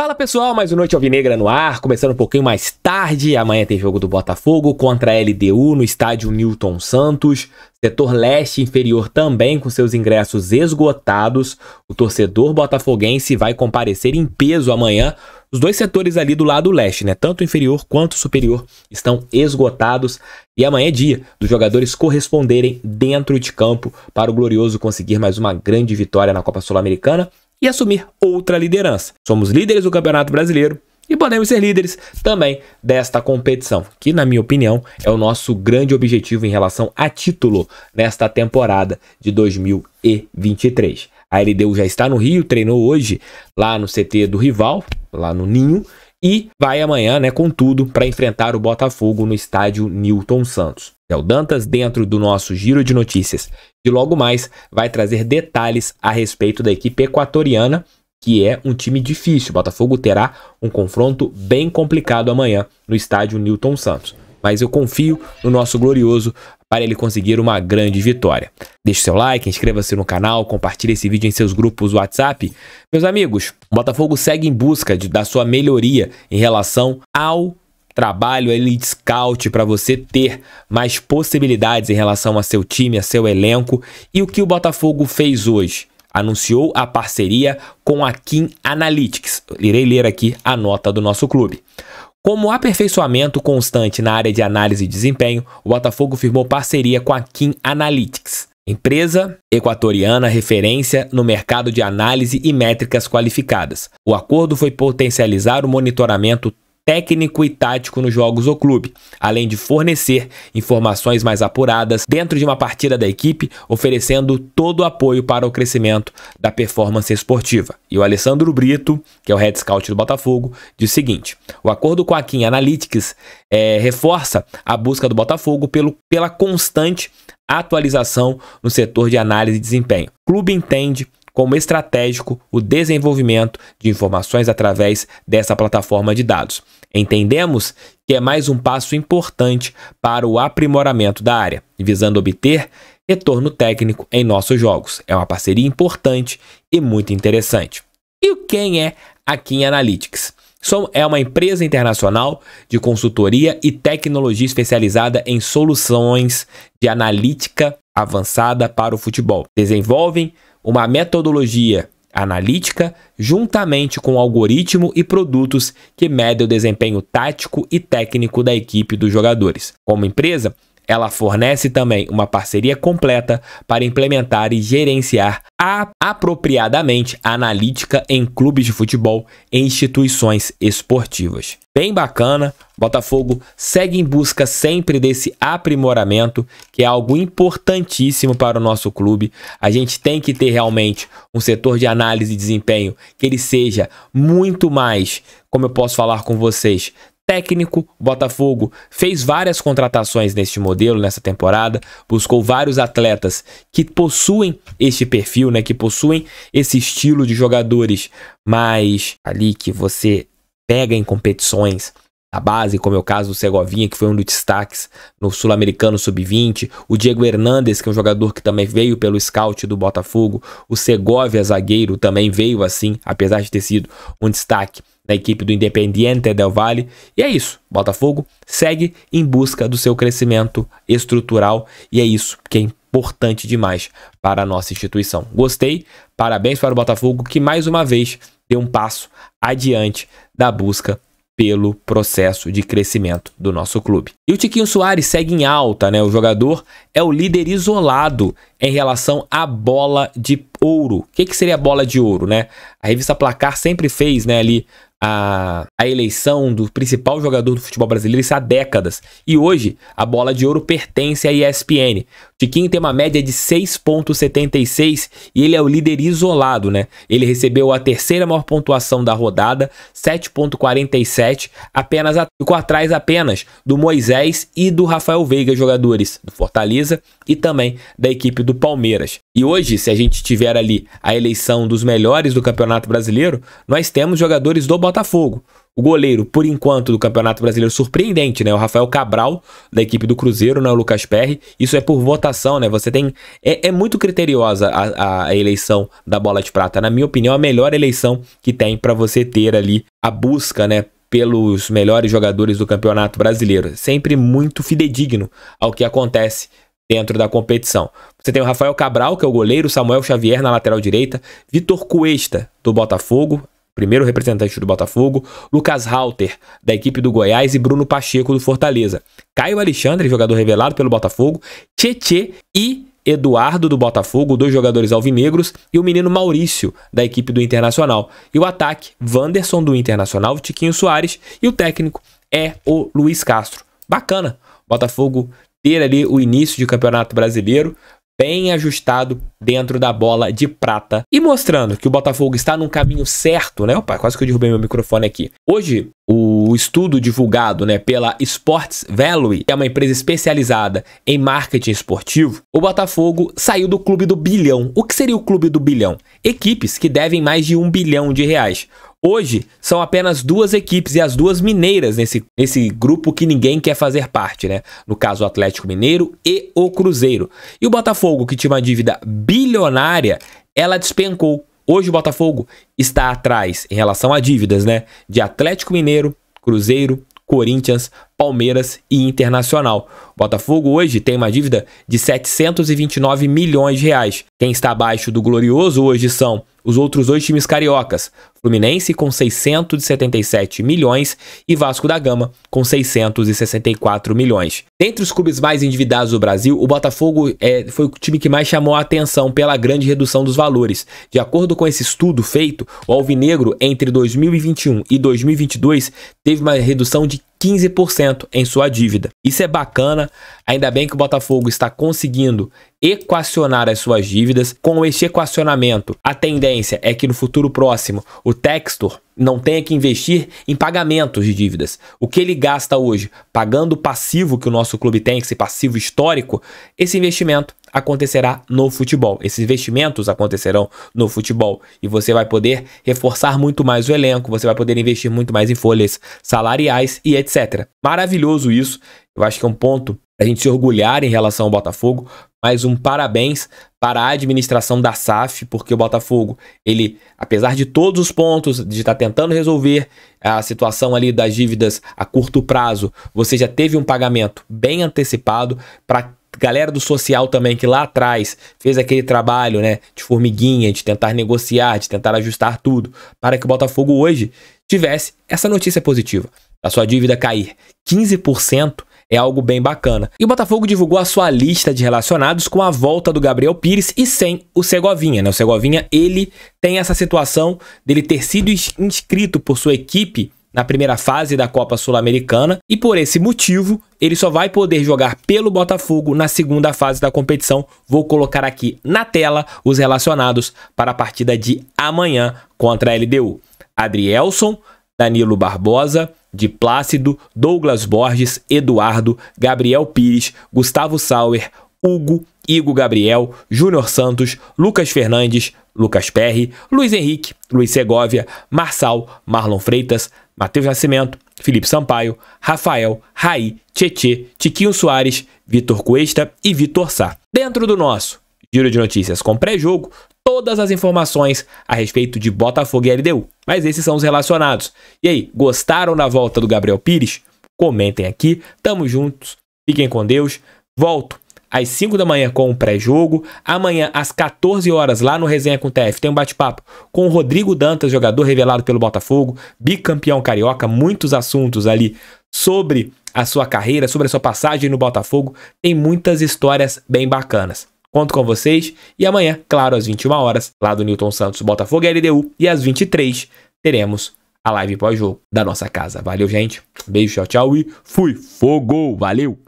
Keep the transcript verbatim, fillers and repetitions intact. Fala pessoal, mais uma Noite Alvinegra no ar, começando um pouquinho mais tarde. Amanhã tem jogo do Botafogo contra a L D U no estádio Nilton Santos. Setor leste inferior também com seus ingressos esgotados. O torcedor botafoguense vai comparecer em peso amanhã. Os dois setores ali do lado leste, né? Tanto inferior quanto superior estão esgotados. E amanhã é dia dos jogadores corresponderem dentro de campo para o Glorioso conseguir mais uma grande vitória na Copa Sul-Americana e assumir outra liderança. Somos líderes do Campeonato Brasileiro e podemos ser líderes também desta competição, que na minha opinião é o nosso grande objetivo em relação a título nesta temporada de dois mil e vinte e três. A L D U já está no Rio, treinou hoje lá no C T do rival, lá no Ninho, e vai amanhã, né, com tudo para enfrentar o Botafogo no estádio Nilton Santos. O Dantas, dentro do nosso giro de notícias e logo mais, vai trazer detalhes a respeito da equipe equatoriana, que é um time difícil. O Botafogo terá um confronto bem complicado amanhã no estádio Nilton Santos. Mas eu confio no nosso Glorioso para ele conseguir uma grande vitória. Deixe seu like, inscreva-se no canal, compartilhe esse vídeo em seus grupos WhatsApp. Meus amigos, o Botafogo segue em busca de, da sua melhoria em relação ao trabalho Elite Scout, para você ter mais possibilidades em relação a seu time, a seu elenco. E o que o Botafogo fez hoje? Anunciou a parceria com a Kim Analytics. Irei ler aqui a nota do nosso clube. Como aperfeiçoamento constante na área de análise e desempenho, o Botafogo firmou parceria com a Kim Analytics, empresa equatoriana referência no mercado de análise e métricas qualificadas. O acordo foi potencializar o monitoramento técnico e tático nos jogos do clube, além de fornecer informações mais apuradas dentro de uma partida da equipe, oferecendo todo o apoio para o crescimento da performance esportiva. E o Alessandro Brito, que é o head scout do Botafogo, diz o seguinte: o acordo com a Kim Analytics é, reforça a busca do Botafogo pelo, pela constante atualização no setor de análise e desempenho. O clube entende como estratégico o desenvolvimento de informações através dessa plataforma de dados. Entendemos que é mais um passo importante para o aprimoramento da área, visando obter retorno técnico em nossos jogos. É uma parceria importante e muito interessante. E quem é a Kim Analytics? É uma empresa internacional de consultoria e tecnologia especializada em soluções de analítica avançada para o futebol. Desenvolvem uma metodologia analítica juntamente com algoritmo e produtos que medem o desempenho tático e técnico da equipe dos jogadores. Como empresa, ela fornece também uma parceria completa para implementar e gerenciar a, apropriadamente a analítica em clubes de futebol e instituições esportivas. Bem bacana, Botafogo segue em busca sempre desse aprimoramento, que é algo importantíssimo para o nosso clube. A gente tem que ter realmente um setor de análise e desempenho que ele seja muito mais, como eu posso falar com vocês, técnico. Botafogo fez várias contratações neste modelo, nessa temporada, buscou vários atletas que possuem este perfil, né, que possuem esse estilo de jogadores, mas ali que você pega em competições da base, como é o caso do Segovinha, que foi um dos destaques no Sul-Americano sub vinte, o Diego Hernandes, que é um jogador que também veio pelo scout do Botafogo, o Segovia, zagueiro, também veio assim, apesar de ter sido um destaque na equipe do Independiente Del Valle. E é isso, Botafogo segue em busca do seu crescimento estrutural e é isso que é importante demais para a nossa instituição. Gostei, parabéns para o Botafogo, que mais uma vez deu um passo adiante da busca pelo processo de crescimento do nosso clube. E o Tiquinho Soares segue em alta, né? O jogador é o líder isolado em relação à bola de ouro. O que, que seria a bola de ouro, né? A revista Placar sempre fez, né, ali A, a eleição do principal jogador do futebol brasileiro, isso há décadas. E hoje, a bola de ouro pertence à E S P N. Tiquinho tem uma média de seis vírgula setenta e seis e ele é o líder isolado, né? Ele recebeu a terceira maior pontuação da rodada, sete vírgula quarenta e sete, apenas a, ficou atrás apenas do Moisés e do Rafael Veiga, jogadores do Fortaleza e também da equipe do Palmeiras. E hoje, se a gente tiver ali a eleição dos melhores do Campeonato Brasileiro, nós temos jogadores do Botafogo. O goleiro, por enquanto, do Campeonato Brasileiro, surpreendente, né? O Rafael Cabral, da equipe do Cruzeiro, né? O Lucas Perri. Isso é por votação, né? Você tem... É, é muito criteriosa a, a eleição da bola de prata. Na minha opinião, a melhor eleição que tem para você ter ali a busca, né, pelos melhores jogadores do Campeonato Brasileiro. Sempre muito fidedigno ao que acontece dentro da competição. Você tem o Rafael Cabral, que é o goleiro, Samuel Xavier na lateral direita, Vitor Cuesta do Botafogo, primeiro representante do Botafogo, Lucas Halter, da equipe do Goiás, e Bruno Pacheco, do Fortaleza. Caio Alexandre, jogador revelado pelo Botafogo, Tietê e Eduardo, do Botafogo, dois jogadores alvinegros, e o menino Maurício, da equipe do Internacional. E o ataque, Wanderson, do Internacional, Tiquinho Soares, e o técnico é o Luiz Castro. Bacana, Botafogo ter ali o início de Campeonato Brasileiro bem ajustado dentro da bola de prata. E mostrando que o Botafogo está num caminho certo, né? Opa, quase que eu derrubei meu microfone aqui. Hoje, o estudo divulgado, né, pela Sports Value, que é uma empresa especializada em marketing esportivo, o Botafogo saiu do clube do bilhão. O que seria o clube do bilhão? Equipes que devem mais de um bilhão de reais. Hoje, são apenas duas equipes, e as duas mineiras nesse, nesse grupo que ninguém quer fazer parte, né? No caso, o Atlético Mineiro e o Cruzeiro. E o Botafogo, que tinha uma dívida bilionária, ela despencou. Hoje, o Botafogo está atrás, em relação a dívidas, né, de Atlético Mineiro, Cruzeiro, Corinthians, Palmeiras e Internacional. O Botafogo hoje tem uma dívida de setecentos e vinte e nove milhões de reais. Quem está abaixo do glorioso hoje são os outros dois times cariocas, Fluminense com seiscentos e setenta e sete milhões e Vasco da Gama com seiscentos e sessenta e quatro milhões. Dentre os clubes mais endividados do Brasil, o Botafogo é, foi o time que mais chamou a atenção pela grande redução dos valores. De acordo com esse estudo feito, o alvinegro entre dois mil e vinte e um e dois mil e vinte e dois teve uma redução de quinze por cento em sua dívida. Isso é bacana, ainda bem que o Botafogo está conseguindo equacionar as suas dívidas. Com este equacionamento, a tendência é que no futuro próximo o Textor não tenha que investir em pagamentos de dívidas. O que ele gasta hoje pagando o passivo que o nosso clube tem, esse passivo histórico, esse investimento acontecerá no futebol. Esses investimentos acontecerão no futebol e você vai poder reforçar muito mais o elenco, você vai poder investir muito mais em folhas salariais e etcétera. Maravilhoso isso, eu acho que é um ponto a gente se orgulhar em relação ao Botafogo. Mais um parabéns para a administração da S A F, porque o Botafogo, ele, apesar de todos os pontos, de estar tentando resolver a situação ali das dívidas a curto prazo, você já teve um pagamento bem antecipado. Para galera do social também, que lá atrás fez aquele trabalho, né, de formiguinha, de tentar negociar, de tentar ajustar tudo, para que o Botafogo hoje tivesse essa notícia positiva, a sua dívida cair quinze por cento. É algo bem bacana. E o Botafogo divulgou a sua lista de relacionados com a volta do Gabriel Pires e sem o Segovinha, né? O Segovinha, ele tem essa situação dele ter sido inscrito por sua equipe na primeira fase da Copa Sul-Americana e por esse motivo ele só vai poder jogar pelo Botafogo na segunda fase da competição. Vou colocar aqui na tela os relacionados para a partida de amanhã contra a L D U. Adrielson, Danilo Barbosa, Di Plácido, Douglas Borges, Eduardo, Gabriel Pires, Gustavo Sauer, Hugo, Igor Gabriel, Júnior Santos, Lucas Fernandes, Lucas Perri, Luiz Henrique, Luiz Segovia, Marçal, Marlon Freitas, Matheus Nascimento, Felipe Sampaio, Rafael, Raí, Tietê, Tiquinho Soares, Vitor Cuesta e Vitor Sá. Dentro do nosso giro de notícias com pré-jogo, todas as informações a respeito de Botafogo e L D U. Mas esses são os relacionados. E aí, gostaram da volta do Gabriel Pires? Comentem aqui. Tamo juntos. Fiquem com Deus. Volto às cinco da manhã com o pré-jogo. Amanhã, às quatorze horas, lá no Resenha com o T F, tem um bate-papo com o Rodrigo Dantas, jogador revelado pelo Botafogo, bicampeão carioca. Muitos assuntos ali sobre a sua carreira, sobre a sua passagem no Botafogo. Tem muitas histórias bem bacanas. Conto com vocês e amanhã, claro, às vinte e uma horas, lá do Nilton Santos, Botafogo e L D U, e às vinte e três teremos a live pós-jogo da nossa casa. Valeu, gente. Beijo, tchau, tchau e fui. Fogo, valeu!